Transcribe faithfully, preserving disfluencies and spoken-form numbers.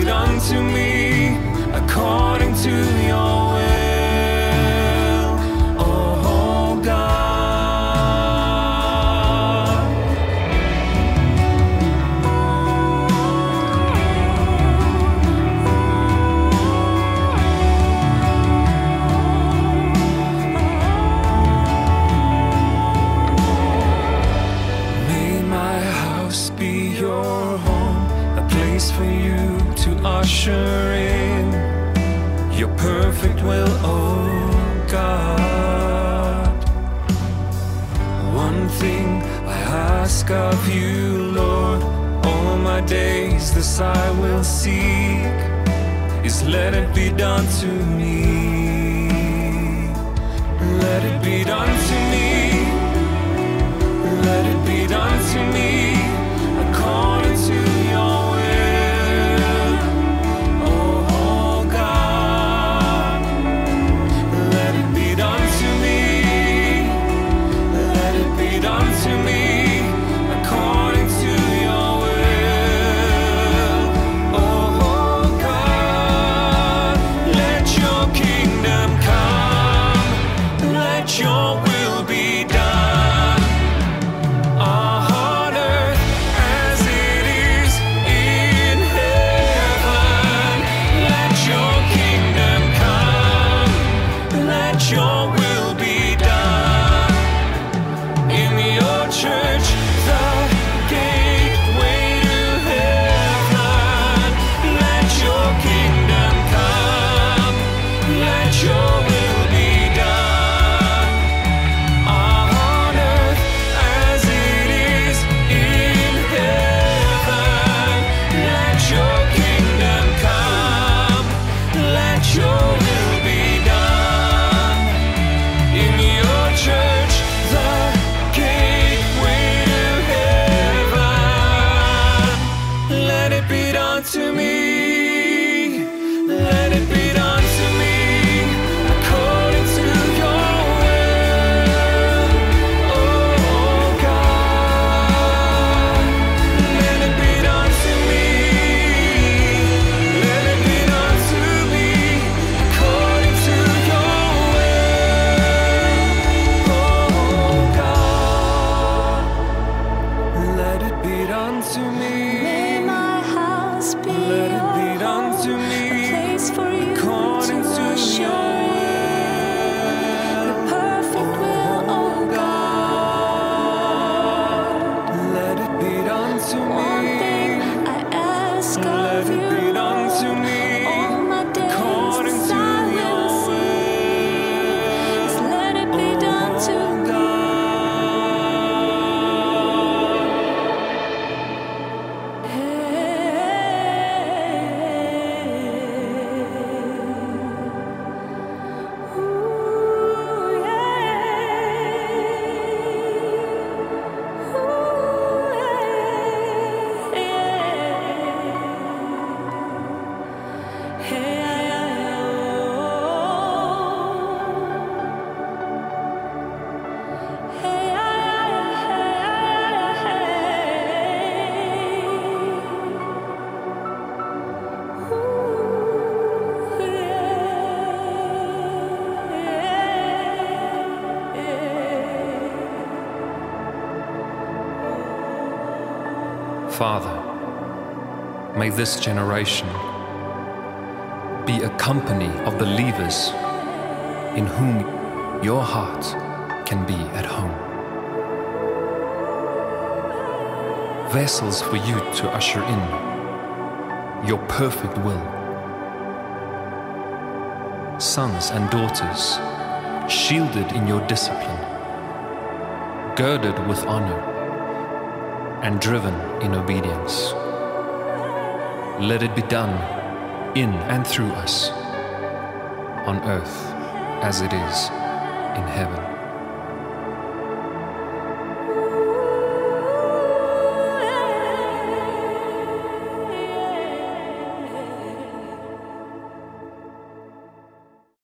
it unto me according to your will, oh God. May my house be your home, for you to usher in your perfect will, oh God. One thing I ask of you, Lord, all my days this I will seek, is let it be done to me. Let it be done to me. Let it be done to me according to your Father, may this generation be a company of believers in whom your heart can be at home. Vessels for you to usher in your perfect will. Sons and daughters shielded in your discipline, girded with honor, and driven in obedience. Let it be done in and through us, on earth as it is